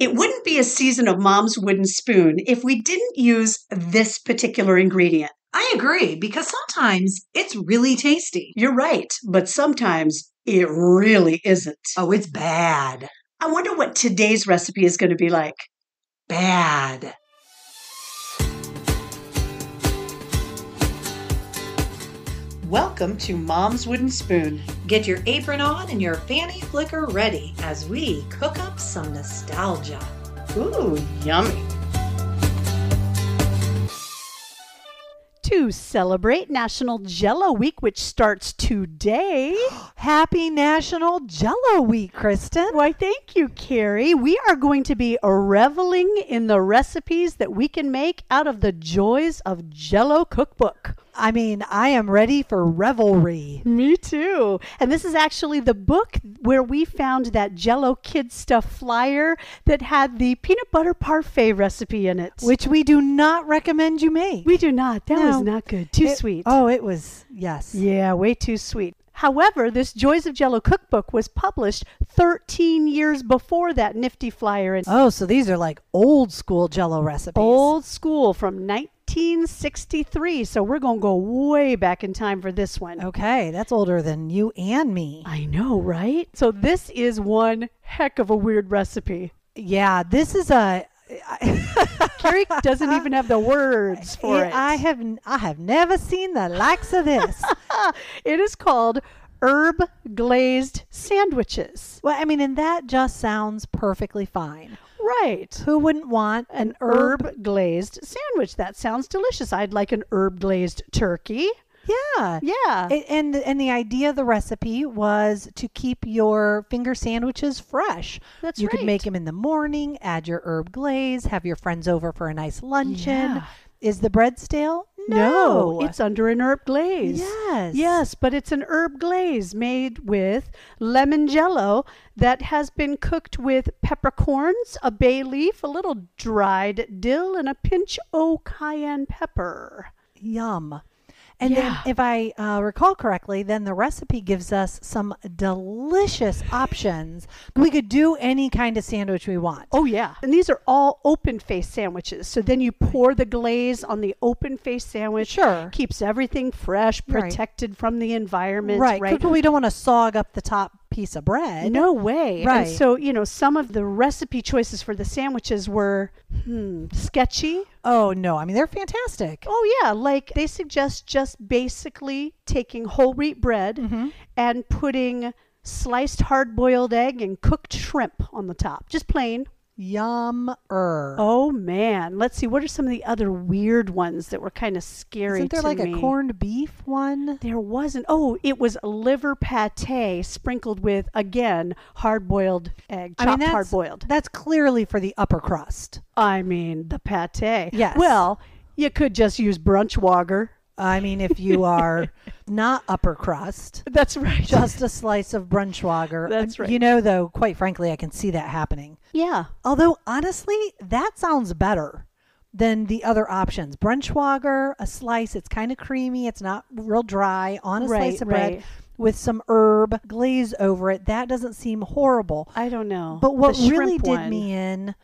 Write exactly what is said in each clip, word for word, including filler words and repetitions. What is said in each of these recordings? It wouldn't be a season of Mom's Wooden Spoon if we didn't use this particular ingredient. I agree, because sometimes it's really tasty. You're right, but sometimes it really isn't. Oh, it's bad. I wonder what today's recipe is going to be like. Bad. Welcome to Mom's Wooden Spoon. Get your apron on and your fanny flicker ready as we cook up some nostalgia. Ooh, yummy. To celebrate National Jell-O Week, which starts today. Happy National Jell-O Week, Kristen. Why, thank you, Carrie. We are going to be reveling in the recipes that we can make out of the Joys of Jell-O cookbook. I mean, I am ready for revelry. Me too. And this is actually the book where we found that Jell-O Kid Stuff flyer that had the peanut butter parfait recipe in it. Which we do not recommend you make. We do not. That no. was not good. Too it, sweet. Oh, it was, yes. Yeah, way too sweet. However, this Joys of Jell-O cookbook was published thirteen years before that nifty flyer. And oh, so these are like old school Jell-O recipes. Old school from nineteen sixty-three. So we're going to go way back in time for this one. Okay, that's older than you and me. I know, right? So this is one heck of a weird recipe. Yeah, this is a... Carrie doesn't even have the words for it. it. I have I have never seen the likes of this. It is called herb glazed sandwiches. Well, I mean, and that just sounds perfectly fine. Right. Who wouldn't want an herb, herb glazed sandwich? That sounds delicious. I'd like an herb glazed turkey. Yeah. Yeah. It, and, and the idea of the recipe was to keep your finger sandwiches fresh. That's you right. You could make them in the morning, add your herb glaze, have your friends over for a nice luncheon. Yeah. Is the bread stale? No. no. It's under an herb glaze. Yes. Yes, but it's an herb glaze made with lemon Jell-O that has been cooked with peppercorns, a bay leaf, a little dried dill, and a pinch of cayenne pepper. Yum. And yeah. then if I uh, recall correctly, then the recipe gives us some delicious options. We could do any kind of sandwich we want. Oh, yeah. And these are all open face sandwiches. So then you pour the glaze on the open face sandwich. Sure. Keeps everything fresh, protected right. from the environment. Right. Right. Because we don't want to sog up the top piece of bread. No way. Right. And so, you know, some of the recipe choices for the sandwiches were hmm, sketchy. Oh, no. I mean, they're fantastic. Oh, yeah. Like they suggest just basically taking whole wheat bread mm-hmm. and putting sliced hard-boiled egg and cooked shrimp on the top. Just plain. Yum-er. Oh, man. Let's see. What are some of the other weird ones that were kind of scary to me? Isn't there like me? a corned beef one? There wasn't. Oh, it was liver pate sprinkled with, again, hard-boiled egg. Chopped I mean, that's, hard-boiled. That's clearly for the upper crust. I mean, the pate. Yes. Well, you could just use brunch Wagger. I mean, if you are not upper crust. That's right. Just a slice of Brunschwager. That's right. You know, though, quite frankly, I can see that happening. Yeah. Although, honestly, that sounds better than the other options. Brunschwager, a slice. It's kind of creamy. It's not real dry on a right, slice of bread. Right. With some herb glaze over it. That doesn't seem horrible. I don't know. But what really did one. me in...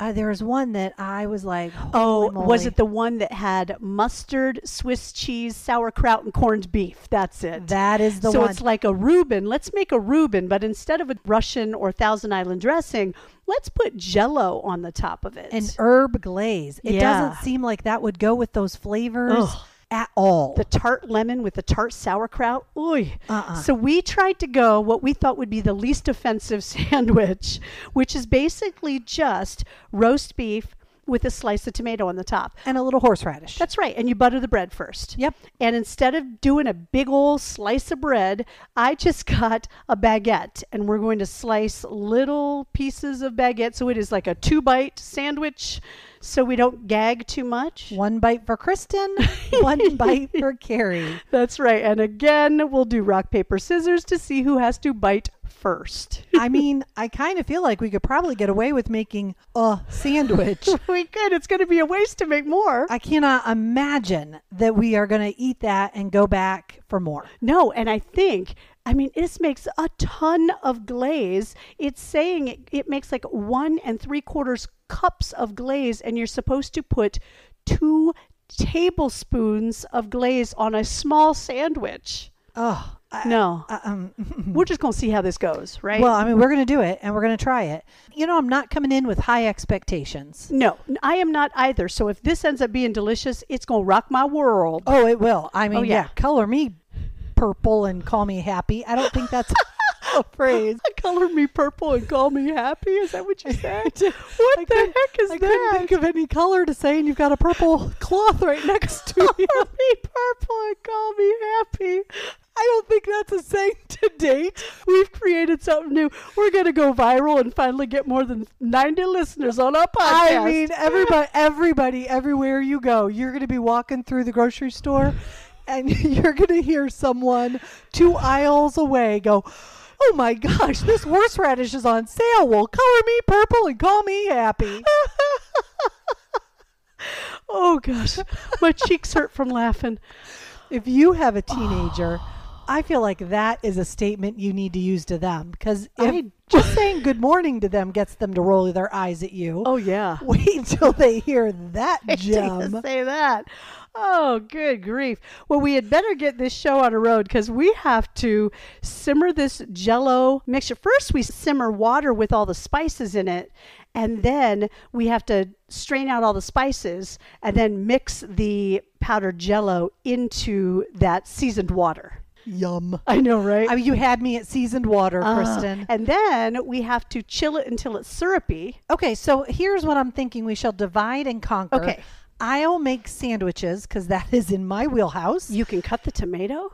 Uh, there was one that I was like, oh, moly. Was it the one that had mustard, Swiss cheese, sauerkraut, and corned beef? That's it. That is the so one. So it's like a Reuben. Let's make a Reuben, but instead of a Russian or Thousand Island dressing, let's put Jell-O on the top of it. An herb glaze. It yeah. doesn't seem like that would go with those flavors. Ugh. At all. The tart lemon with the tart sauerkraut. Oy. Uh-uh. So we tried to go what we thought would be the least offensive sandwich, which is basically just roast beef with a slice of tomato on the top. And a little horseradish. That's right. And you butter the bread first. Yep. And instead of doing a big old slice of bread, I just got a baguette. And we're going to slice little pieces of baguette. So it is like a two-bite sandwich. So we don't gag too much. One bite for Kristen, one bite for Carrie. That's right. And again, we'll do rock, paper, scissors to see who has to bite first. I mean, I kind of feel like we could probably get away with making a sandwich. We could. It's going to be a waste to make more. I cannot imagine that we are going to eat that and go back for more. No. And I think I mean, this makes a ton of glaze. It's saying it, it makes like one and three quarters cups of glaze, and you're supposed to put two tablespoons of glaze on a small sandwich. Oh, I, no. I, um, we're just going to see how this goes, right? Well, I mean, we're going to do it and we're going to try it. You know, I'm not coming in with high expectations. No, I am not either. So if this ends up being delicious, it's going to rock my world. Oh, it will. I mean, oh, yeah. yeah, color me purple and call me happy. I don't think that's a phrase. Color me purple and call me happy? Is that what you said? What I the heck is I that? I couldn't think of any color to say, and you've got a purple cloth right next to you. Color me purple and call me happy. I don't think that's a saying to date. We've created something new. We're going to go viral and finally get more than ninety listeners on our podcast. I mean, everybody, everybody, everywhere you go, you're going to be walking through the grocery store, and you're going to hear someone two aisles away go, "Oh my gosh, this horseradish is on sale. Well, color me purple and call me happy." Oh gosh, my cheeks hurt from laughing. If you have a teenager, I feel like that is a statement you need to use to them, because if just saying good morning to them gets them to roll their eyes at you. Oh, yeah. Wait until they hear that gem. Say that. Oh, good grief. Well, we had better get this show on the road, because we have to simmer this Jell-O mixture. First, we simmer water with all the spices in it, and then we have to strain out all the spices and then mix the powdered Jell-O into that seasoned water. Yum. I know, right? I mean, you had me at seasoned water, uh, Kristen. And then we have to chill it until it's syrupy. Okay, so here's what I'm thinking. We shall divide and conquer. Okay. I'll make sandwiches, because that is in my wheelhouse. You can cut the tomato?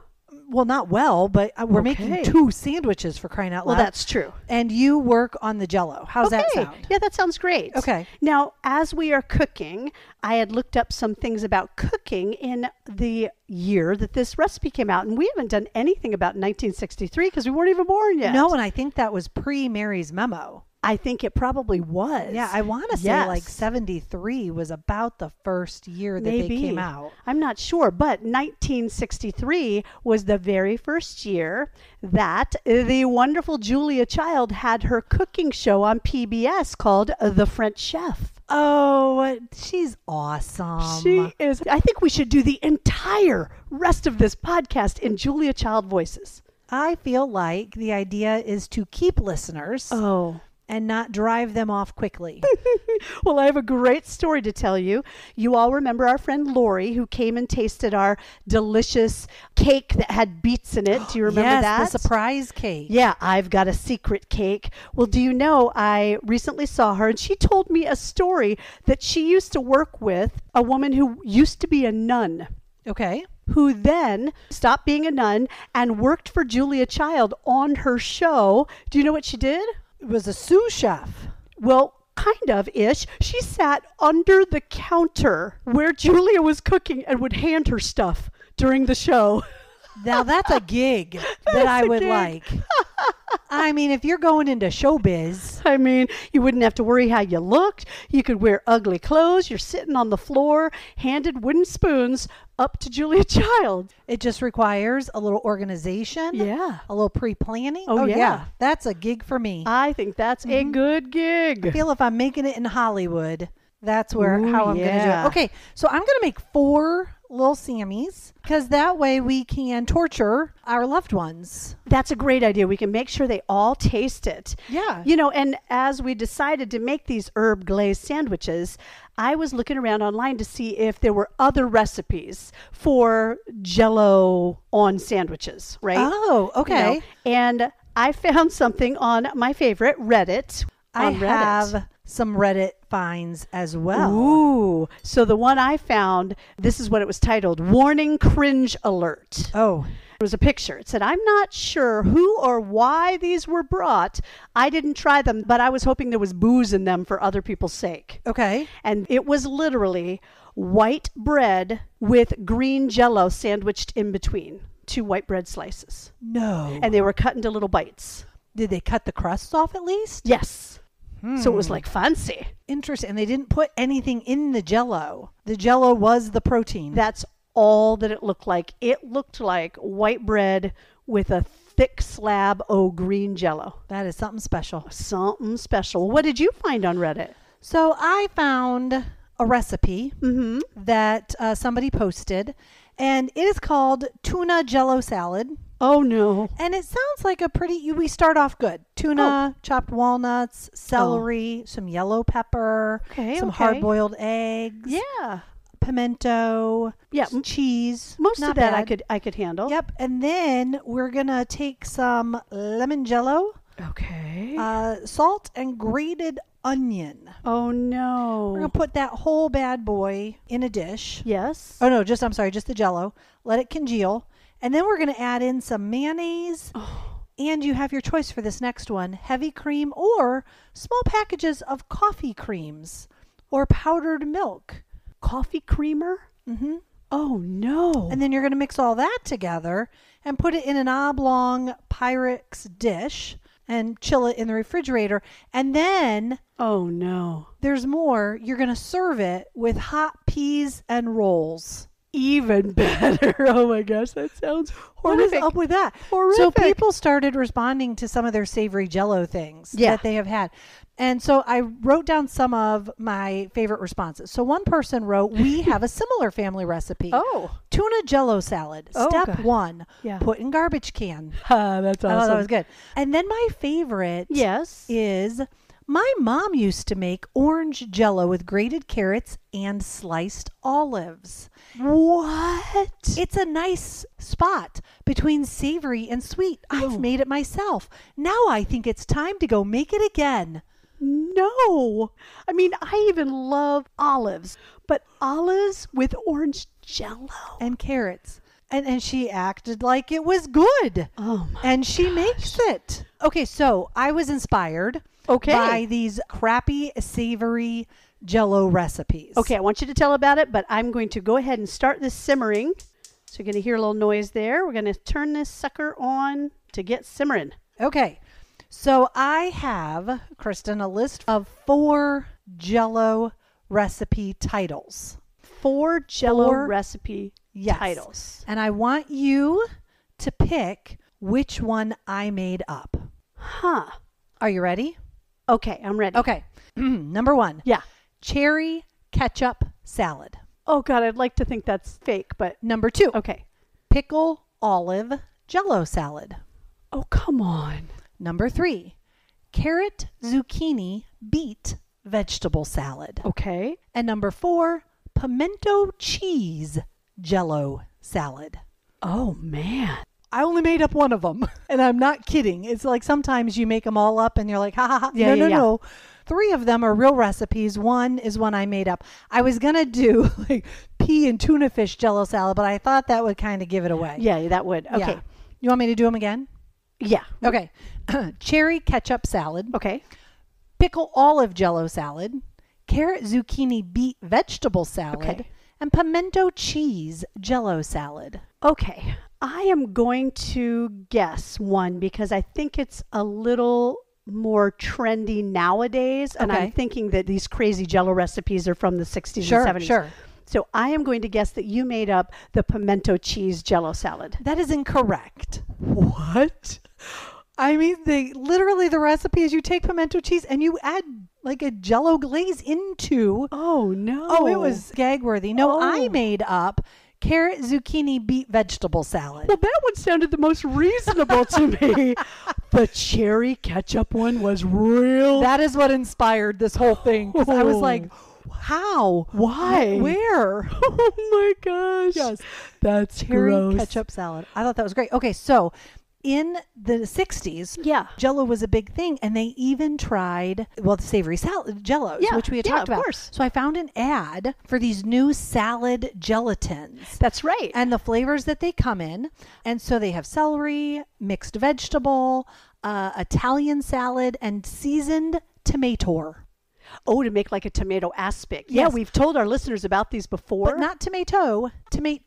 Well, not well, but we're okay. making two sandwiches, for crying out loud. Well, that's true. And you work on the Jell-O. How's okay. that sound? Yeah, that sounds great. Okay. Now, as we are cooking, I had looked up some things about cooking in the year that this recipe came out. And we haven't done anything about nineteen sixty-three, because we weren't even born yet. No, and I think that was pre-Mary's memo. I think it probably was. Yeah, I want to say yes. like seventy-three was about the first year that Maybe. they came out. I'm not sure, but nineteen sixty-three was the very first year that the wonderful Julia Child had her cooking show on P B S called The French Chef. Oh, she's awesome. She is. I think we should do the entire rest of this podcast in Julia Child voices. I feel like the idea is to keep listeners. Oh. And not drive them off quickly. Well, I have a great story to tell you. You all remember our friend Lori, who came and tasted our delicious cake that had beets in it. Do you remember yes, that? Yes, the surprise cake. Yeah, I've got a secret cake. Well, do you know, I recently saw her, and she told me a story that she used to work with a woman who used to be a nun. Okay. Who then stopped being a nun and worked for Julia Child on her show. Do you know what she did? It was a sous chef. Well, kind of ish. She sat under the counter where Julia was cooking and would hand her stuff during the show. Now that's a gig that's that I would gig. like. I mean, if you're going into showbiz, I mean, you wouldn't have to worry how you looked. You could wear ugly clothes. You're sitting on the floor, handed wooden spoons up to Julia Child. It just requires a little organization. Yeah. A little pre-planning. Oh, oh yeah. yeah. That's a gig for me. I think that's mm-hmm. a good gig. I feel if I'm making it in Hollywood, that's where Ooh, how I'm yeah. going to do it. Okay. So I'm going to make four little Sammies, because that way we can torture our loved ones. That's a great idea. We can make sure they all taste it. Yeah. You know, and as we decided to make these herb glazed sandwiches, I was looking around online to see if there were other recipes for Jell-O on sandwiches, right? Oh, okay. You know? And I found something on my favorite, Reddit. I Reddit. have some Reddit finds as well. Ooh. So the one I found, this is what it was titled, Warning Cringe Alert. Oh. It was a picture. It said, "I'm not sure who or why these were brought. I didn't try them, but I was hoping there was booze in them for other people's sake." Okay. And it was literally white bread with green Jell-O sandwiched in between two white bread slices. No. And they were cut into little bites. Did they cut the crusts off at least? Yes. Hmm. So it was like fancy. Interesting. And they didn't put anything in the Jell-O. The Jell-O was the protein. That's all that it looked like. It looked like white bread with a thick slab o' green Jell-O. That is something special. Something special. What did you find on Reddit? So I found a recipe mm-hmm. that uh, somebody posted, and it is called tuna Jell-O salad. Oh no! And it sounds like a pretty. We start off good. Tuna, oh. chopped walnuts, celery, oh. some yellow pepper, okay, some okay. hard-boiled eggs. Yeah. Pimento, yeah, cheese. Most Not of that bad. I could I could handle. Yep. And then we're gonna take some lemon Jell-O. Okay. Uh, salt and grated onion. Oh no. We're gonna put that whole bad boy in a dish. Yes. Oh no, just I'm sorry, just the Jell-O. Let it congeal. And then we're gonna add in some mayonnaise. Oh. And you have your choice for this next one. Heavy cream or small packages of coffee creams or powdered milk. Coffee creamer? Mm-hmm. Oh, no. And then you're going to mix all that together and put it in an oblong Pyrex dish and chill it in the refrigerator. And then... Oh, no. There's more. You're going to serve it with hot peas and rolls. Even better. Oh, my gosh. That sounds horrific. What is up with that? Horrific. So people started responding to some of their savory Jell-O things yeah. that they have had. And so I wrote down some of my favorite responses. So one person wrote, we have a similar family recipe. Oh. Tuna Jell-O salad. Oh, Step God. one, yeah. put in garbage can. Uh, that's awesome. Oh, that was good. And then my favorite yes. is my mom used to make orange Jell-O with grated carrots and sliced olives. What? It's a nice spot between savory and sweet. I've oh. made it myself. Now I think it's time to go make it again. No. I mean, I even love olives, but olives with orange Jell-O and carrots. And and she acted like it was good. Oh my And she gosh. makes it. Okay, so I was inspired okay. by these crappy savory Jell-O recipes. Okay, I want you to tell about it, but I'm going to go ahead and start this simmering. So you're going to hear a little noise there. We're going to turn this sucker on to get simmering. Okay. So I have, Kristen, a list of four Jell-O recipe titles. Four Jell-O four, recipe yes. titles. And I want you to pick which one I made up. Huh. Are you ready? Okay, I'm ready. Okay. Number one. Yeah. Cherry ketchup salad. Oh, God, I'd like to think that's fake, but... Number two. Okay. Pickle olive Jell-O salad. Oh, come on. Number three, carrot, zucchini, beet, vegetable salad. Okay. And number four, pimento cheese Jell-O salad. Oh, man. I only made up one of them. And I'm not kidding. It's like sometimes you make them all up and you're like, ha, ha, ha. Yeah, no, yeah, no, yeah. no. Three of them are real recipes. One is one I made up. I was going to do like pea and tuna fish Jell-O salad, but I thought that would kind of give it away. Yeah, that would. Okay. Yeah. You want me to do them again? Yeah. Okay. Cherry ketchup salad. Okay. Pickle olive Jell-O salad. Carrot zucchini beet vegetable salad. Okay. And pimento cheese Jell-O salad. Okay. I am going to guess one because I think it's a little more trendy nowadays. And okay. I'm thinking that these crazy Jell-O recipes are from the sixties sure, and seventies. Sure, sure. So I am going to guess that you made up the pimento cheese Jell-O salad. That is incorrect. What? I mean, they literally the recipe is you take pimento cheese and you add like a Jell-O glaze into. Oh, no. Oh, it was gag worthy. No, oh. I made up carrot, zucchini, beet, vegetable salad. Well, that one sounded the most reasonable to me. The cherry ketchup one was real. That is what inspired this whole thing. Oh. I was like... How? Why? Where? Oh my gosh. Yes. That's Cherry gross. Ketchup salad. I thought that was great. Okay, so in the sixties, yeah. Jell-O was a big thing, and they even tried, well, the savory salad, Jell-Os, yeah. which we had yeah, talked about. Of course. So I found an ad for these new salad gelatins. That's right. And the flavors that they come in. And so they have celery, mixed vegetable, uh, Italian salad, and seasoned tomato. Oh, to make like a tomato aspic. Yes. Yeah, we've told our listeners about these before. But not tomato. Tomato.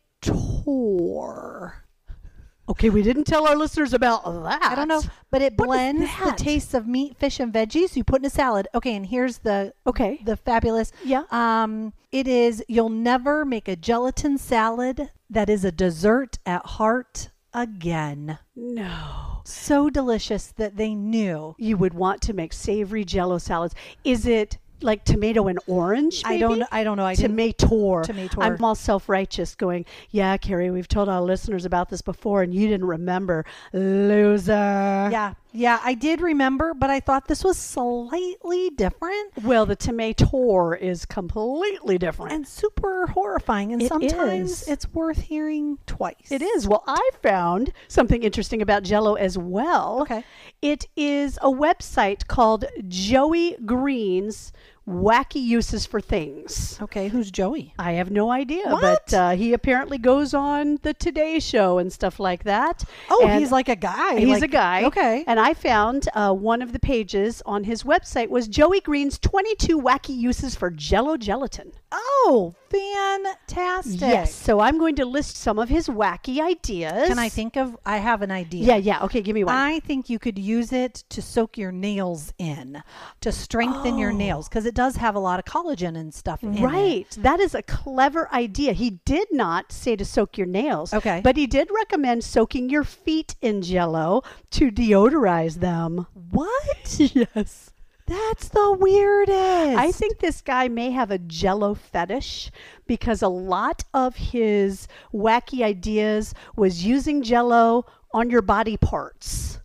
Okay, we didn't tell our listeners about that. I don't know. But it blends the tastes of meat, fish, and veggies you put in a salad. Okay, and here's the okay the fabulous. Yeah. Um, it is, you'll never make a gelatin salad that is a dessert at heart again. No. So delicious that they knew. You would want to make savory Jell-O salads. Is it like tomato and orange, maybe? I don't, I don't know. I Tomator. Tomator. I'm all self-righteous going, yeah, Carrie, we've told our listeners about this before and you didn't remember. Loser. Yeah. Yeah, I did remember, but I thought this was slightly different. Well, the tomator is completely different. And super horrifying. And it sometimes is. It's worth hearing twice. It is. Well, I found something interesting about Jell-O as well. Okay. It is a website called Joey Green's Wacky Uses for Things. Okay, who's Joey? I have no idea, what? but uh, he apparently goes on the Today Show and stuff like that. Oh, and he's like a guy. He's like, a guy. Okay. And I found uh, one of the pages on his website was Joey Green's twenty-two Wacky Uses for Jell-O Gelatin. Oh, fantastic. Yes, so I'm going to list some of his wacky ideas. Can I think of, I have an idea. Yeah, yeah, okay, give me one. I think you could use it to soak your nails in, to strengthen oh. your nails, because it does have a lot of collagen and stuff in right. it. That is a clever idea. He did not say to soak your nails, okay, but he did recommend soaking your feet in Jell-O to deodorize them. What? Yes. That's the weirdest. I think this guy may have a Jell-O fetish because a lot of his wacky ideas was using Jell-O on your body parts.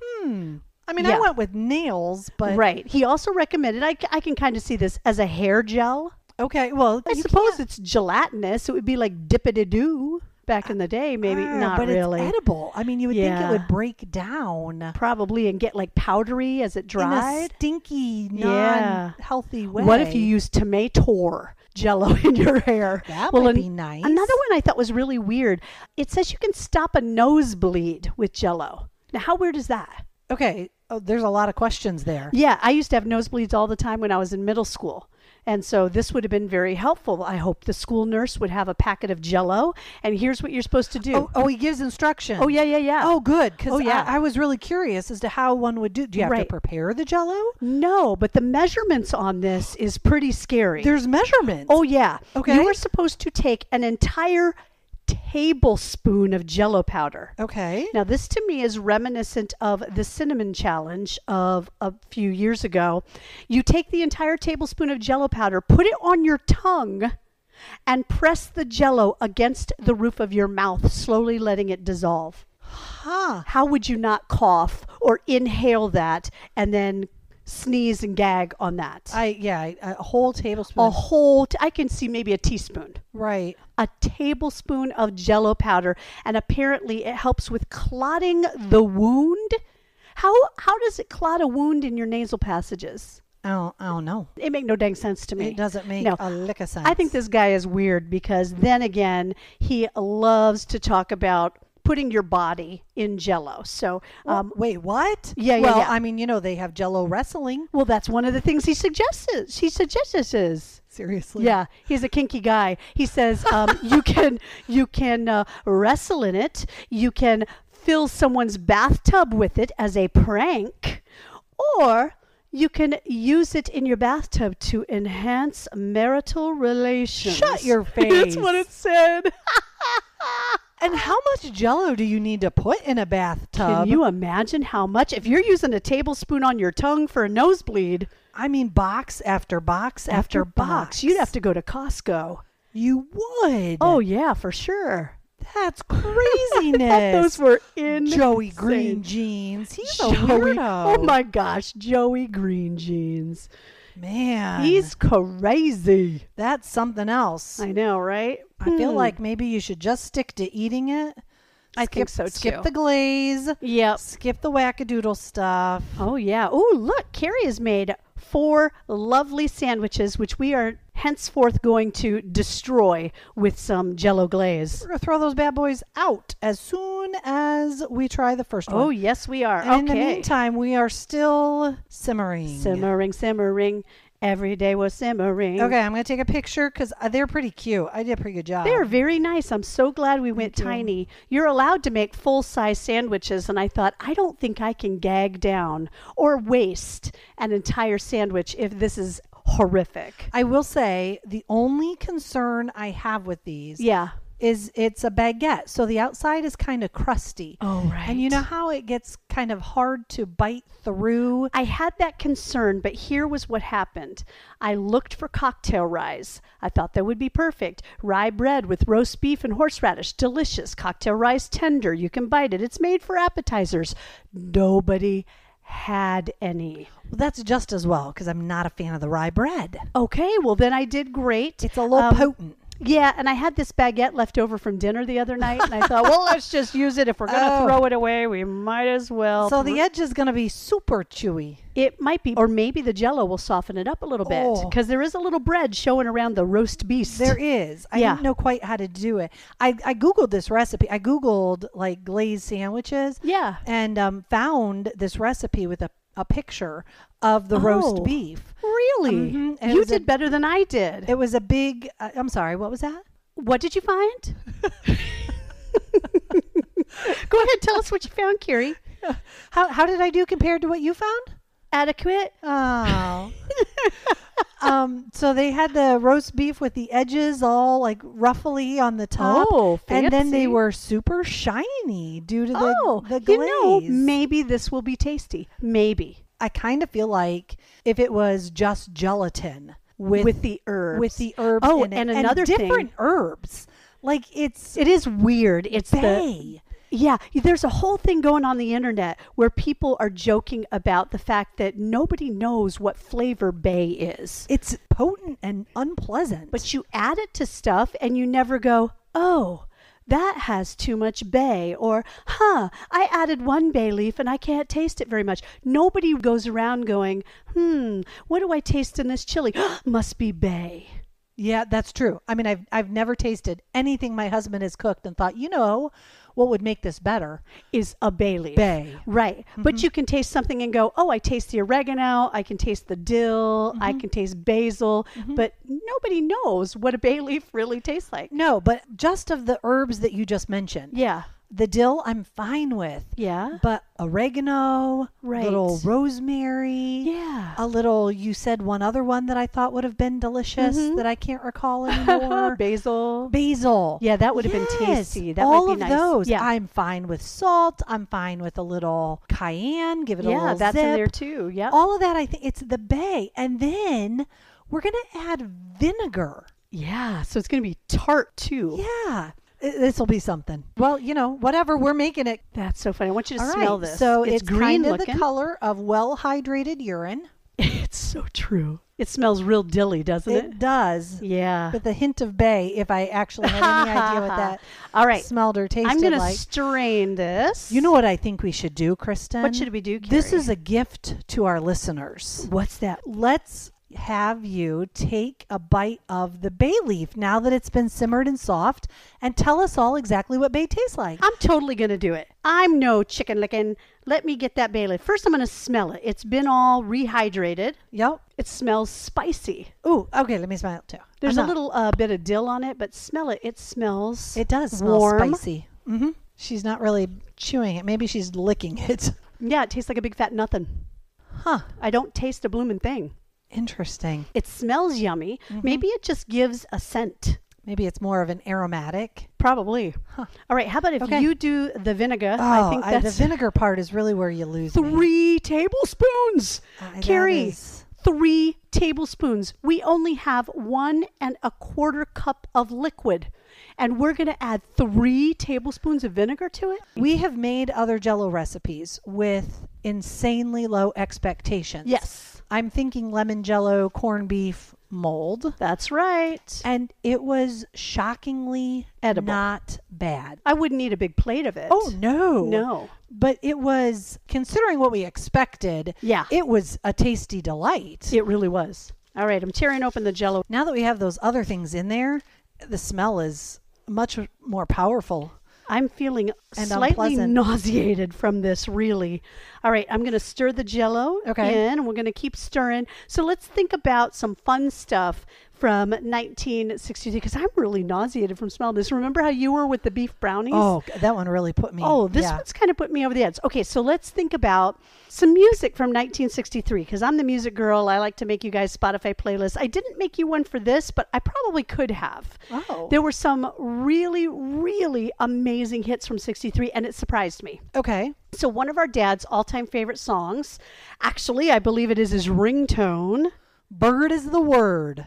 Hmm. I mean, yeah. I went with nails, but... Right. He also recommended, I, I can kind of see this as a hair gel. Okay, well... I suppose can't. It's gelatinous. It would be like dip-a-doo. Back in the day, maybe oh, not but really. It's edible. I mean, you would yeah. think it would break down probably and get like powdery as it dried. In a stinky, non-healthy yeah. way. What if you use tomato Jell-O in your hair? That well, would an- be nice. Another one I thought was really weird. It says you can stop a nosebleed with Jell-O. Now, how weird is that? Okay, oh, there's a lot of questions there. Yeah, I used to have nosebleeds all the time when I was in middle school. And so this would have been very helpful. I hope the school nurse would have a packet of Jell-O. And here's what you're supposed to do. Oh, oh he gives instructions. Oh, yeah, yeah, yeah. Oh, good. Because oh, yeah. I, I was really curious as to how one would do. Do you have right. to prepare the Jell-O? No, but the measurements on this is pretty scary. There's measurements. Oh, yeah. Okay. You were supposed to take an entire tablespoon of Jell-O powder. Okay. Now, this to me is reminiscent of the cinnamon challenge of a few years ago. You take the entire tablespoon of Jell-O powder, put it on your tongue, and press the Jell-O against the roof of your mouth, slowly letting it dissolve. Huh. How would you not cough or inhale that and then sneeze and gag on that? I yeah, a whole tablespoon. A whole, t- I can see maybe a teaspoon. Right. A tablespoon of Jell-O powder, and apparently it helps with clotting the wound. How how does it clot a wound in your nasal passages? I don't, I don't know. It make no dang sense to me. It doesn't make no. a lick of sense. I think this guy is weird because then again, he loves to talk about putting your body in Jell-O. So, um, well, wait, what? Yeah, yeah, well, yeah. I mean, you know, they have Jell-O wrestling. Well, that's one of the things he suggests. He suggests is seriously. Yeah, he's a kinky guy. He says um, you can you can uh, wrestle in it. You can fill someone's bathtub with it as a prank, or you can use it in your bathtub to enhance marital relations. Shut your face. That's what it said. And how much Jell-O do you need to put in a bathtub? Can you imagine how much? If you're using a tablespoon on your tongue for a nosebleed. I mean, box after box after, after box. box. You'd have to go to Costco. You would. Oh, yeah, for sure. That's craziness. Those were in Joey Green jeans. He's Joey, a weirdo. Oh, my gosh. Joey Green jeans. Man. He's crazy. That's something else. I know, right? I hmm. feel like maybe you should just stick to eating it. I skip, think so, too. Skip the glaze. Yep. Skip the wackadoodle stuff. Oh, yeah. Oh, look. Carrie has made four lovely sandwiches, which we are henceforth going to destroy with some Jell-O glaze. We're going to throw those bad boys out as soon as we try the first one. Oh, yes, we are. And okay. In the meantime, we are still simmering. Simmering, simmering. Every day was simmering. Okay, I'm going to take a picture because they're pretty cute. I did a pretty good job. They're very nice. I'm so glad we went tiny. You're allowed to make full-size sandwiches, and I thought, I don't think I can gag down or waste an entire sandwich if this is horrific. I will say the only concern I have with these yeah. is it's a baguette. So the outside is kind of crusty. Oh, right. And you know how it gets kind of hard to bite through? I had that concern, but here was what happened. I looked for cocktail rye. I thought that would be perfect. Rye bread with roast beef and horseradish. Delicious. Cocktail rye tender. You can bite it. It's made for appetizers. Nobody had any. Well, that's just as well, because I'm not a fan of the rye bread. Okay, well then I did great. It's a little um, potent. Yeah, and I had this baguette left over from dinner the other night, and I thought, well, let's just use it. If we're going to oh. throw it away, we might as well. So the edge is going to be super chewy. It might be, or maybe the Jell-O will soften it up a little bit, because oh. there is a little bread showing around the roast beast. There is. I yeah. didn't know quite how to do it. I, I Googled this recipe. I Googled, like, glazed sandwiches. Yeah. And um, found this recipe with a a picture of the oh, roast beef. Really? Mm-hmm. You did a, better than I did. It was a big, uh, I'm sorry, what was that? What did you find? Go ahead, tell us what you found, Carrie. How, how did I do compared to what you found? Adequate. Oh. um, so they had the roast beef with the edges all like ruffly on the top. Oh, fancy. And then they were super shiny due to the, oh, the glaze. You know, maybe this will be tasty. Maybe. I kind of feel like if it was just gelatin with, with the herbs. With the herbs oh, in it. And, and another different thing. Different herbs. Like it's... It is weird. It's bay. The... Yeah, there's a whole thing going on the internet where people are joking about the fact that nobody knows what flavor bay is. It's potent and unpleasant. But you add it to stuff and you never go, oh, that has too much bay, or, huh, I added one bay leaf and I can't taste it very much. Nobody goes around going, hmm, what do I taste in this chili? Must be bay. Yeah, that's true. I mean, I've I've never tasted anything my husband has cooked and thought, you know, what would make this better is a bay leaf. Bay. Right. Mm-hmm. But you can taste something and go, oh, I taste the oregano. I can taste the dill. Mm-hmm. I can taste basil. Mm-hmm. But nobody knows what a bay leaf really tastes like. No, but just of the herbs that you just mentioned. Yeah. The dill I'm fine with. Yeah. But oregano, right. little rosemary. Yeah. A little, you said one other one that I thought would have been delicious mm-hmm. that I can't recall anymore. Basil. Basil. Yeah, that would have yes. been tasty. That All would be nice. All of those. Yeah. I'm fine with salt. I'm fine with a little cayenne. Give it yeah, a little zip. Yeah, that's in there too. Yeah. All of that, I think it's the bay. And then we're going to add vinegar. Yeah. So it's going to be tart too. Yeah. This will be something. Well, you know, whatever we're making it. That's so funny. I want you to All smell right. this. So it's, it's green kind of looking. The color of well-hydrated urine. It's so true. It smells real dilly, doesn't it? It does. Yeah. With a hint of bay, if I actually had any idea what that All right. smelled or tasted like. I'm going like. to strain this. You know what I think we should do, Kristen? What should we do, Carrie? This is a gift to our listeners. What's that? Let's... have you take a bite of the bay leaf now that it's been simmered and soft and tell us all exactly what bay tastes like. I'm totally going to do it. I'm no chicken lickin'. Let me get that bay leaf. First, I'm going to smell it. It's been all rehydrated. Yep. It smells spicy. Ooh, okay. Let me smell it too. There's I'm a not. little uh, bit of dill on it, but smell it. It smells It does warm. smell spicy. Mm-hmm. She's not really chewing it. Maybe she's licking it. Yeah, it tastes like a big fat nothing. Huh. I don't taste a bloomin' thing. Interesting. It smells yummy. Mm-hmm. Maybe it just gives a scent. Maybe it's more of an aromatic. Probably. Huh. All right. How about if okay. you do the vinegar? Oh, I think that's I, the vinegar part is really where you lose Three me. tablespoons. Uh, Carrie, is... three tablespoons. We only have one and a quarter cup of liquid. And we're going to add three tablespoons of vinegar to it. We have made other Jell-O recipes with insanely low expectations. Yes. I'm thinking lemon Jell-O, corned beef mold. That's right. And it was shockingly edible. Not bad. I wouldn't eat a big plate of it. Oh, no. No. But it was, considering what we expected, yeah. it was a tasty delight. It really was. All right. I'm tearing open the Jell-O. Now that we have those other things in there, the smell is much more powerful. I'm feeling and slightly unpleasant. nauseated from this, really. All right, I'm going to stir the Jell-O okay. in, and we're going to keep stirring. So let's think about some fun stuff from nineteen sixty-two, because I'm really nauseated from smelling this. Remember how you were with the beef brownies? Oh, that one really put me. Oh, this yeah. one's kind of put me over the edge. Okay, so let's think about some music from nineteen sixty-three, because I'm the music girl. I like to make you guys Spotify playlists. I didn't make you one for this, but I probably could have. Oh. There were some really, really amazing hits from sixty-three, and it surprised me. Okay. So one of our dad's all-time favorite songs, actually, I believe it is his ringtone. Bird is the word.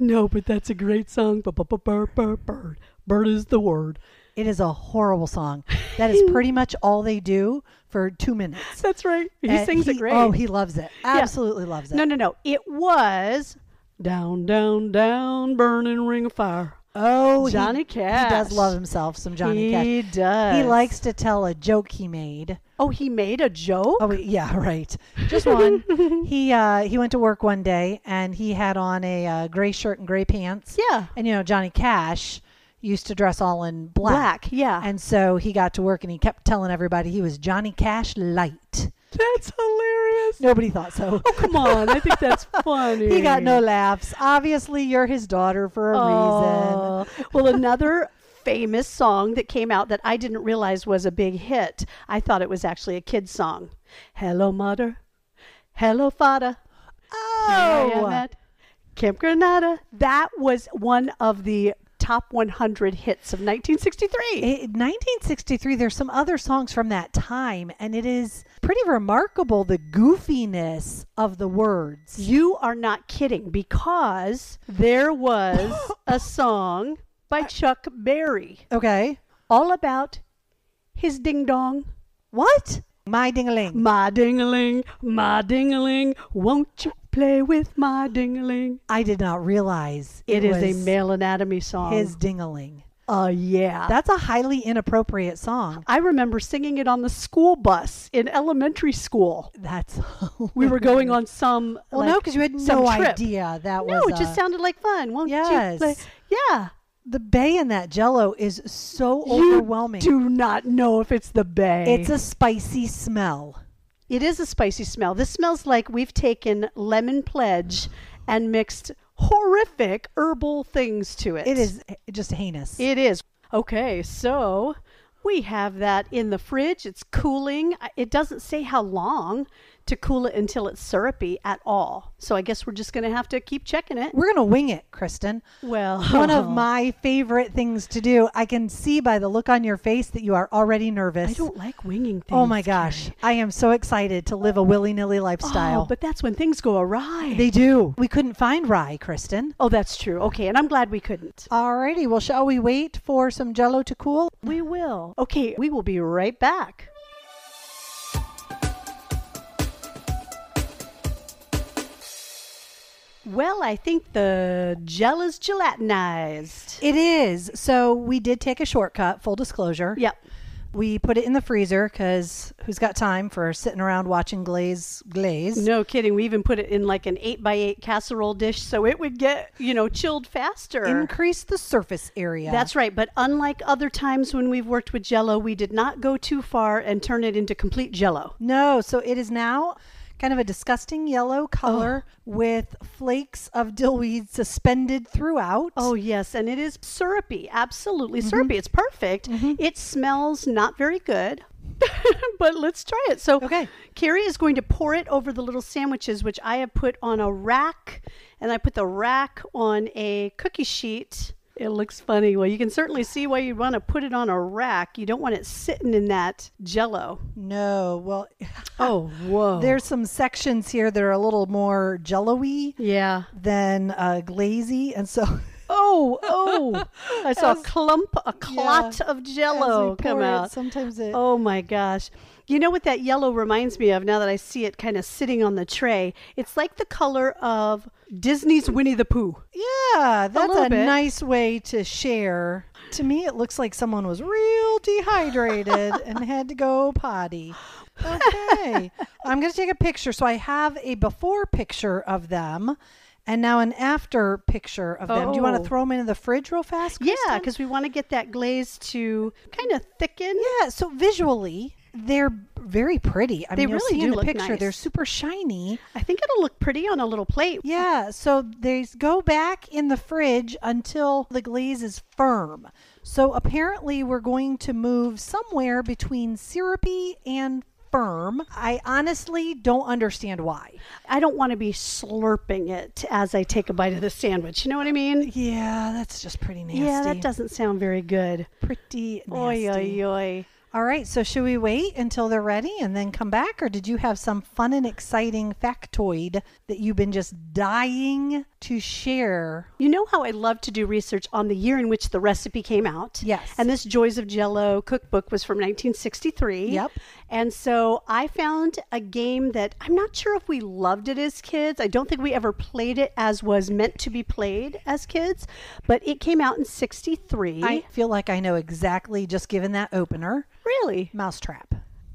No, but that's a great song. Bird, bird, bird. Bird is the word. It is a horrible song. That is pretty much all they do for two minutes. That's right. He and sings he, it great. Oh, he loves it. Absolutely yeah. loves it. No, no, no. It was down, down, down, burning ring of fire. Oh, Johnny he, Cash. He does love himself some Johnny he Cash. He does. He likes to tell a joke he made. Oh, he made a joke? Oh, yeah, right. Just one. he uh, he went to work one day and he had on a uh, gray shirt and gray pants. Yeah. And, you know, Johnny Cash used to dress all in black. Black, yeah. And so he got to work and he kept telling everybody he was Johnny Cash Light. That's hilarious. Nobody thought so. Oh, come on. I think that's funny. He got no laughs. Obviously, you're his daughter for a oh. reason. Well, another famous song that came out that I didn't realize was a big hit. I thought it was actually a kid's song. Hello, Mother. Hello, Father. Oh. Here I am at Camp Granada. That was one of the top one hundred hits of nineteen sixty-three. nineteen sixty-three, there's some other songs from that time, and it is pretty remarkable the goofiness of the words. You are not kidding, because there was a song by Chuck Berry. Okay. All about his ding-dong. What? My ding-a-ling. My ding-a-ling, my ding-a-ling, won't you play with my ding-a-ling. I did not realize it, it is a male anatomy song. His ding-a-ling. Oh, uh, yeah. That's a highly inappropriate song. I remember singing it on the school bus in elementary school. That's hilarious. We were going on some Well, like, no, because you had no trip. idea that no, was No, it a... just sounded like fun. Won't yes. you play? Yeah. The bay in that Jell-O is so you overwhelming. You do not know if it's the bay. It's a spicy smell. It is a spicy smell. This smells like we've taken Lemon Pledge and mixed horrific herbal things to it. It is just heinous. It is. Okay, so we have that in the fridge. It's cooling. It doesn't say how long to cool it until it's syrupy at all. So I guess we're just going to have to keep checking it. We're going to wing it, Kristen. Well, one of my favorite things to do. I can see by the look on your face that you are already nervous. I don't like winging things. Oh my gosh. Carrie. I am so excited to live a willy-nilly lifestyle. Oh, but that's when things go awry. They do. We couldn't find rye, Kristen. Oh, that's true. Okay, and I'm glad we couldn't. Alrighty. Well, shall we wait for some Jell-O to cool? We will. Okay, we will be right back. Well, I think the gel is gelatinized. It is. So we did take a shortcut, full disclosure. Yep. We put it in the freezer because who's got time for sitting around watching glaze glaze? No kidding. We even put it in like an eight by eight casserole dish so it would get, you know, chilled faster. Increase the surface area. That's right. But unlike other times when we've worked with Jell-O, we did not go too far and turn it into complete Jell-O. No. So it is now kind of a disgusting yellow color oh. with flakes of dill weed suspended throughout. Oh, yes. And it is syrupy. Absolutely mm-hmm. syrupy. It's perfect. Mm-hmm. It smells not very good, but let's try it. So okay. Carrie is going to pour it over the little sandwiches, which I have put on a rack. And I put the rack on a cookie sheet. It looks funny. Well, you can certainly see why you want to put it on a rack. You don't want it sitting in that Jell-O. No. Well, oh, whoa. There's some sections here that are a little more Jell-O-y yeah. than uh, glazy. And so... Oh, oh, I saw as, a clump, a clot yeah, of Jell-O come out. It, sometimes it... Oh, my gosh. You know what that yellow reminds me of now that I see it kind of sitting on the tray? It's like the color of Disney's Winnie the Pooh. Yeah, that's a, a nice way to share. To me, it looks like someone was real dehydrated and had to go potty. Okay, I'm going to take a picture. So I have a before picture of them. And now an after picture of them. Oh. Do you want to throw them into the fridge real fast, Kristen? Yeah, because we want to get that glaze to kind of thicken. Yeah, so visually, They're very pretty. I they mean, you'll really see do in the look picture, nice. They're super shiny. I think it'll look pretty on a little plate. Yeah, so they go back in the fridge until the glaze is firm. So apparently we're going to move somewhere between syrupy and firm. I honestly don't understand why. I don't want to be slurping it as I take a bite of the sandwich. You know what I mean? Yeah, that's just pretty nasty. Yeah, that doesn't sound very good. Pretty nasty. Oy, oy, oy. All right, so should we wait until they're ready and then come back? Or did you have some fun and exciting factoid that you've been just dying to share? You know how I love to do research on the year in which the recipe came out? Yes. And this Joys of Jell-O cookbook was from nineteen sixty-three. Yep. And so I found a game that I'm not sure if we loved it as kids. I don't think we ever played it as was meant to be played as kids. But it came out in sixty-three. I feel like I know exactly just given that opener. Really? Mousetrap.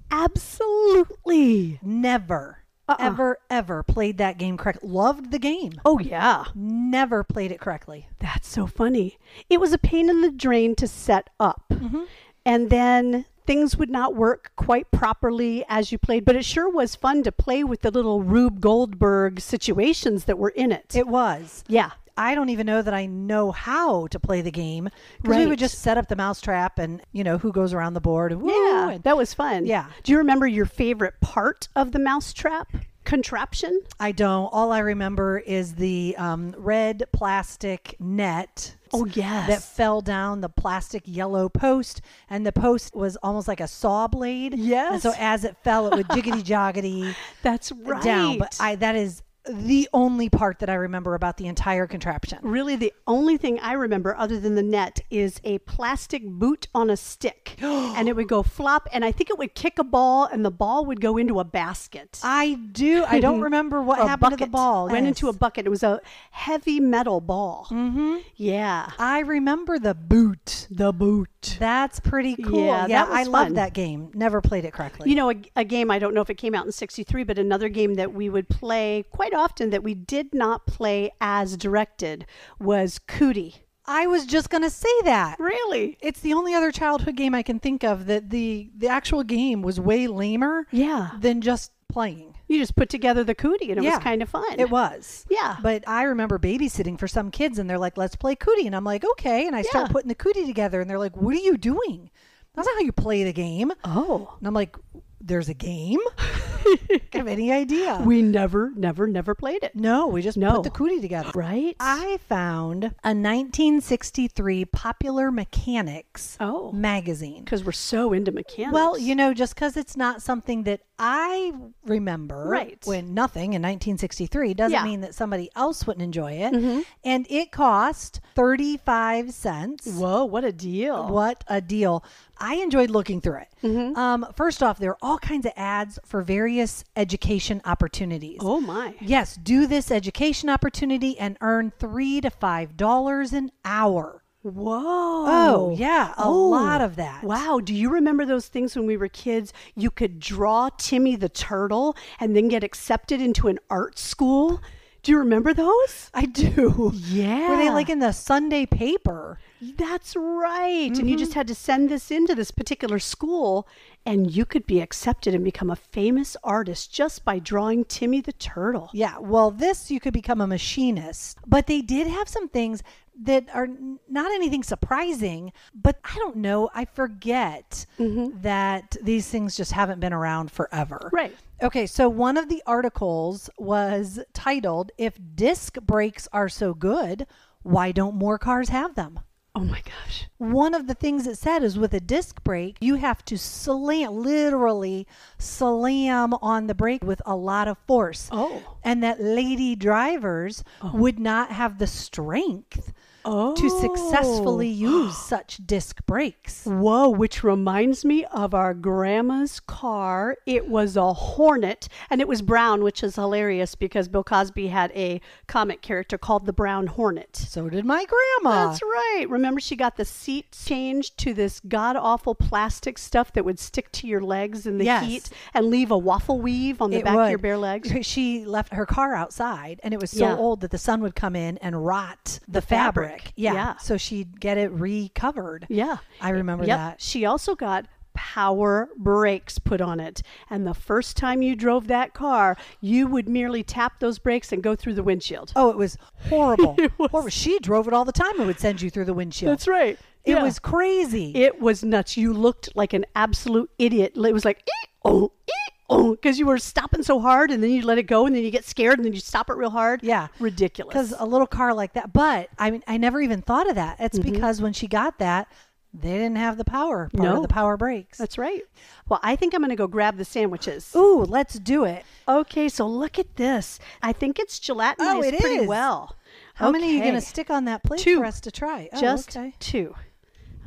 Absolutely. Never, uh-uh. ever, ever played that game correctly. Loved the game. Oh, yeah. Never played it correctly. That's so funny. It was a pain in the drain to set up. Mm-hmm. And then things would not work quite properly as you played, but it sure was fun to play with the little Rube Goldberg situations that were in it. It was. Yeah. I don't even know that I know how to play the game. Because right. we would just set up the mousetrap and, you know, who goes around the board. And, woo, yeah, and, that was fun. Yeah. Do you remember your favorite part of the mousetrap contraption? I don't. All I remember is the um, red plastic net. Oh, yes. That fell down the plastic yellow post. And the post was almost like a saw blade. Yes. And so as it fell, it would jiggity-joggity That's right. down. But I, that is... the only part that I remember about the entire contraption. Really, the only thing I remember other than the net is a plastic boot on a stick. And it would go flop, and I think it would kick a ball, and the ball would go into a basket. I do. I don't remember what happened bucket. to the ball. It went yes. into a bucket. It was a heavy metal ball. Mm-hmm. Yeah. I remember the boot. The boot. That's pretty cool. Yeah, yeah that was I fun. loved that game. Never played it correctly. You know, a, a game, I don't know if it came out in sixty-three, but another game that we would play quite often. often that we did not play as directed was Cootie. I was just going to say that. Really? It's the only other childhood game I can think of that the, the actual game was way lamer yeah. than just playing. You just put together the Cootie and it yeah, was kind of fun. It was. Yeah. But I remember babysitting for some kids and they're like, let's play Cootie. And I'm like, okay. And I yeah. start putting the Cootie together and they're like, what are you doing? That's not how you play the game. Oh. And I'm like, there's a game? I have any idea. We never, never, never played it. No, we just no. put the Cootie together. Right. I found a nineteen sixty-three Popular Mechanics oh. magazine. Because we're so into mechanics. Well, you know, just because it's not something that I remember right. when nothing in nineteen sixty-three doesn't yeah. mean that somebody else wouldn't enjoy it. Mm-hmm. And it cost thirty-five cents. Whoa, what a deal. What a deal. I enjoyed looking through it. Mm-hmm. Um, first off, there are all kinds of ads for various education opportunities. Oh, my. Yes. Do this education opportunity and earn three to five dollars an hour. Whoa. Oh, yeah. A oh. lot of that. Wow. Do you remember those things when we were kids? You could draw Timmy the Turtle and then get accepted into an art school. Do you remember those? I do. Yeah. Were they like in the Sunday paper? That's right. Mm-hmm. And you just had to send this into this particular school and you could be accepted and become a famous artist just by drawing Timmy the Turtle. Yeah. Well, this, you could become a machinist. But they did have some things that are not anything surprising, but I don't know. I forget mm-hmm. that these things just haven't been around forever. Right. Okay. So one of the articles was titled, "If Disc Brakes Are So Good, Why Don't More Cars Have Them?" Oh my gosh. One of the things it said is with a disc brake, you have to slam, literally slam on the brake with a lot of force. Oh. And that lady drivers oh. would not have the strength oh. to successfully use such disc brakes. Whoa, which reminds me of our grandma's car. It was a Hornet and it was brown, which is hilarious because Bill Cosby had a comic character called the Brown Hornet. So did my grandma. That's right. Remember, she got the seat changed to this god-awful plastic stuff that would stick to your legs in the yes. heat and leave a waffle weave on the it back would. of your bare legs. She left her car outside and it was so yeah. old that the sun would come in and rot the, the fabric. fabric. Yeah. yeah. So she'd get it recovered. Yeah. I remember yep. that. She also got power brakes put on it. And the first time you drove that car, you would merely tap those brakes and go through the windshield. Oh, it was horrible. It was horrible. She drove it all the time. It would send you through the windshield. That's right. It yeah. was crazy. It was nuts. You looked like an absolute idiot. It was like, ee, oh, ee, oh, because you were stopping so hard, and then you let it go, and then you get scared, and then you stop it real hard. Yeah. Ridiculous. Because a little car like that. But I mean, I never even thought of that. It's mm-hmm. because when she got that, they didn't have the power. Part no. of the power brakes. That's right. Well, I think I'm going to go grab the sandwiches. Ooh, let's do it. Okay, so look at this. I think it's gelatinized oh, it pretty is. well. How okay. many are you going to stick on that plate two. for us to try? Oh, Just okay. two.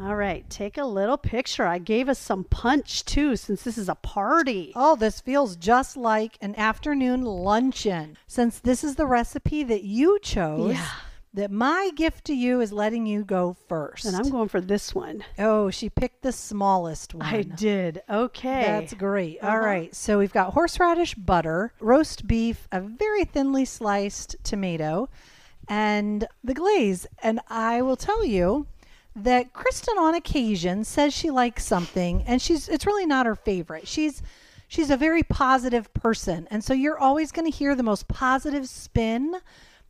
All right, take a little picture. I gave us some punch, too, since this is a party. Oh, this feels just like an afternoon luncheon. Since this is the recipe that you chose, yeah. that my gift to you is letting you go first. And I'm going for this one. Oh, she picked the smallest one. I did. Okay. That's great. Uh-huh. All right, so we've got horseradish butter, roast beef, a very thinly sliced tomato, and the glaze. And I will tell you that Kristen on occasion says she likes something and she's it's really not her favorite. She's she's a very positive person, and so you're always going to hear the most positive spin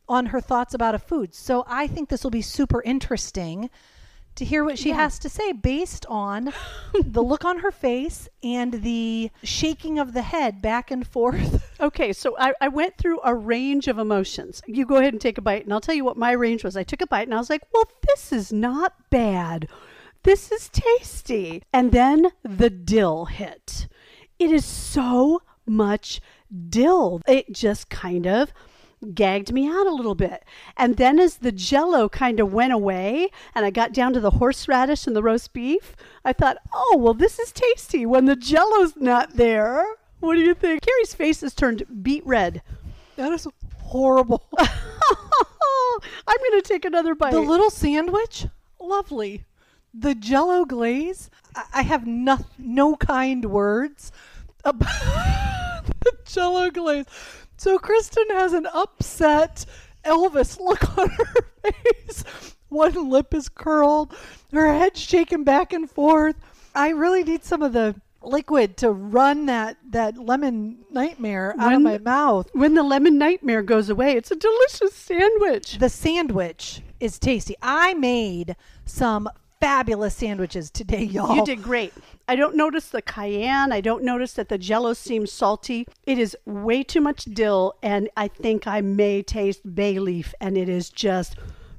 on her thoughts about a food. So I think this will be super interesting to hear what she yeah. has to say based on the look on her face and the shaking of the head back and forth. Okay, so I, I went through a range of emotions. You go ahead and take a bite, and I'll tell you what my range was. I took a bite, and I was like, well, this is not bad. This is tasty. And then the dill hit. It is so much dill. It just kind of gagged me out a little bit. And then as the Jell-O kind of went away and I got down to the horseradish and the roast beef, I thought, oh, well, this is tasty when the Jell-O's not there. What do you think? Carrie's face has turned beet red. That is horrible. I'm going to take another bite. The little sandwich? Lovely. The Jell-O glaze? I, I have no, no kind words about the Jell-O glaze. So Kristen has an upset Elvis look on her face. One lip is curled. Her head's shaking back and forth. I really need some of the liquid to run that, that lemon nightmare out when, of my mouth. When the lemon nightmare goes away, it's a delicious sandwich. The sandwich is tasty. I made some fabulous sandwiches today, y'all. You did great. I don't notice the cayenne. I don't notice that the Jell-O seems salty. It is way too much dill, and I think I may taste bay leaf, and it is just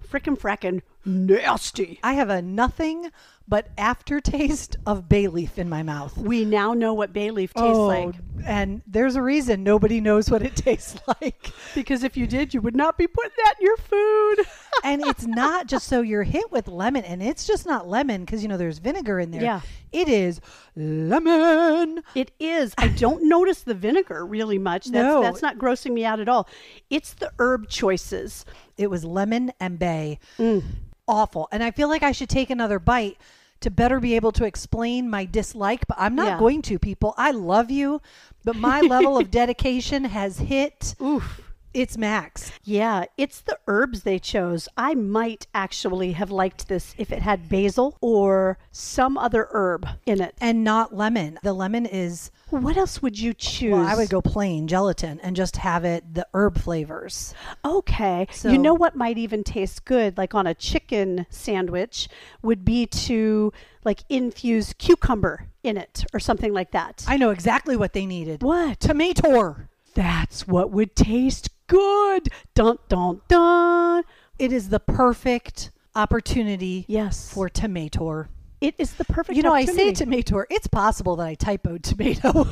frickin' frackin' nasty. I have a nothing but aftertaste of bay leaf in my mouth. We now know what bay leaf tastes oh, like. And there's a reason nobody knows what it tastes like. Because if you did, you would not be putting that in your food. And it's not just so you're hit with lemon. And it's just not lemon because, you know, there's vinegar in there. Yeah. It is lemon. It is. I don't notice the vinegar really much. That's, no. That's not grossing me out at all. It's the herb choices. It was lemon and bay. Mm. Awful. And I feel like I should take another bite to better be able to explain my dislike, but I'm not yeah. going to, people. I love you, but my level of dedication has hit Oof. its max. Yeah, it's the herbs they chose. I might actually have liked this if it had basil or some other herb in it. And not lemon. The lemon is... What else would you choose? Well, I would go plain gelatin and just have it, the herb flavors. Okay. So, you know what might even taste good, like on a chicken sandwich, would be to like infuse cucumber in it or something like that. I know exactly what they needed. What? Tomato. That's what would taste good. Dun, dun, dun. It is the perfect opportunity yes. for tomato. It is the perfect You know, I say tomato. It's possible that I typoed tomato.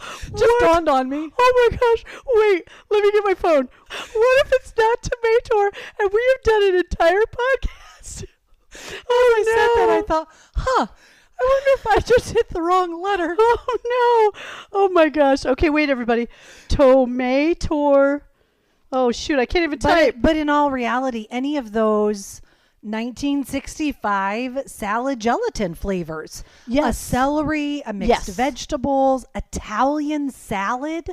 Just what? Dawned on me. Oh my gosh. Wait, let me get my phone. What if it's not tomato and we have done an entire podcast? Oh, As no. I said that, I thought, huh, I wonder if I just hit the wrong letter. Oh no. Oh my gosh. Okay, wait, everybody. Tomato. Oh shoot, I can't even but, type. But in all reality, any of those nineteen sixty-five salad gelatin flavors. Yes. A celery, a mixed yes. vegetables, Italian salad.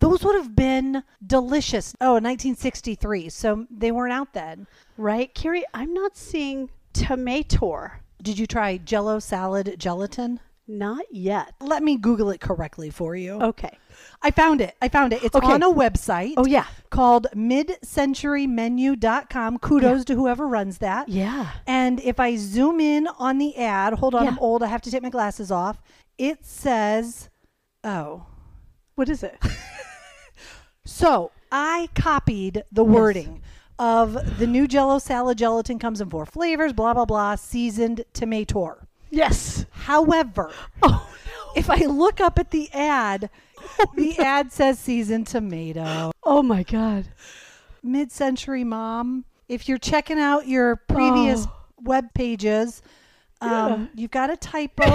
Those would have been delicious. Oh, nineteen sixty-three. So they weren't out then. Right, Carrie? I'm not seeing tomato. Did you try Jell-O salad gelatin? Not yet. Let me Google it correctly for you. Okay. I found it. I found it. It's okay. on a website. Oh, yeah. Called mid century menu dot com. Kudos yeah. to whoever runs that. Yeah. And if I zoom in on the ad, hold on, yeah. I'm old. I have to take my glasses off. It says, oh, what is it? So I copied the yes. wording of the new Jell-O salad gelatin comes in four flavors, blah, blah, blah, seasoned tomato. Yes. However, oh, no. if I look up at the ad, oh, the no. ad says seasoned tomato. Oh, my God. Mid-century mom, if you're checking out your previous oh. web pages, um, yeah. you've got a typo.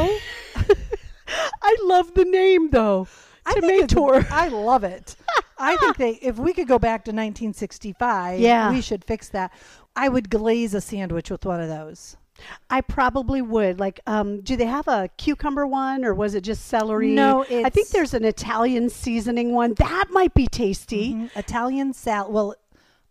I love the name, though. Tomato. I love it. I think they, if we could go back to nineteen sixty-five, yeah. we should fix that. I would glaze a sandwich with one of those. I probably would. Like, um, do they have a cucumber one, or was it just celery? No, it's, I think there's an Italian seasoning one. That might be tasty. Mm-hmm. Italian salad. Well,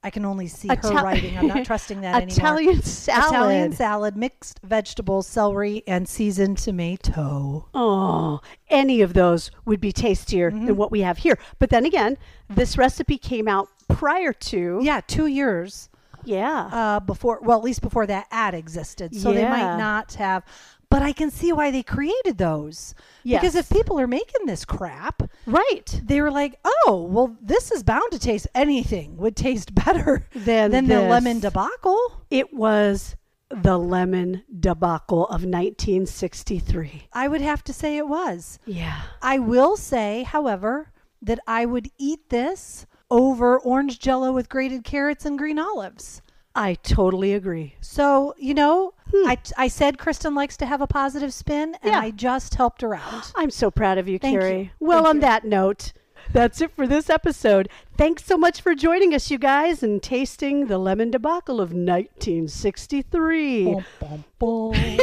I can only see Ital- her writing. I'm not trusting that anymore. Italian salad. Italian salad, mixed vegetables, celery, and seasoned tomato. Oh, any of those would be tastier mm-hmm. than what we have here. But then again, this recipe came out prior to... Yeah, two years. Yeah. Uh, before, well, at least before that ad existed. So yeah. they might not have... But I can see why they created those. Yes. Because if people are making this crap, right? They were like, oh, well, this is bound to taste anything would taste better than, than the lemon debacle. It was the lemon debacle of nineteen sixty-three. I would have to say it was. Yeah. I will say, however, that I would eat this over orange Jell-O with grated carrots and green olives. I totally agree. So, you know, hmm. I, I said Kristen likes to have a positive spin, and yeah. I just helped her out. I'm so proud of you, Thank Carrie. You. Well, Thank on you. That note, that's it for this episode. Thanks so much for joining us, you guys, and tasting the lemon debacle of nineteen sixty-three. Bum, bum, bum.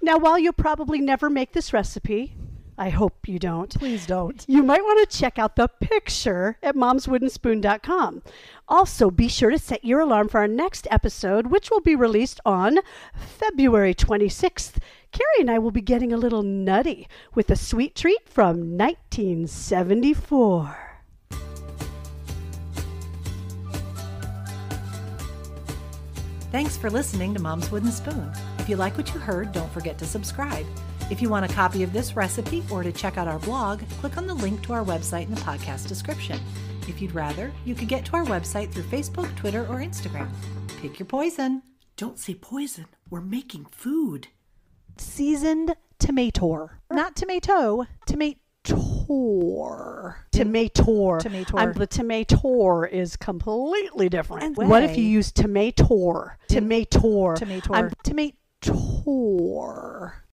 Now, while you'll probably never make this recipe... I hope you don't. Please don't. You might want to check out the picture at moms wooden spoon dot com. Also, be sure to set your alarm for our next episode, which will be released on February twenty-sixth. Carrie and I will be getting a little nutty with a sweet treat from nineteen seventy-four. Thanks for listening to Mom's Wooden Spoon. If you like what you heard, don't forget to subscribe. If you want a copy of this recipe or to check out our blog, click on the link to our website in the podcast description. If you'd rather, you could get to our website through Facebook, Twitter, or Instagram. Pick your poison. Don't say poison. We're making food. Seasoned tomato. Not tomato. Tomato. Tomator. Tomator. Tomator. I'm, the tomator is completely different. And what way. If you use tomator? Tomator. Tomator. Tomator.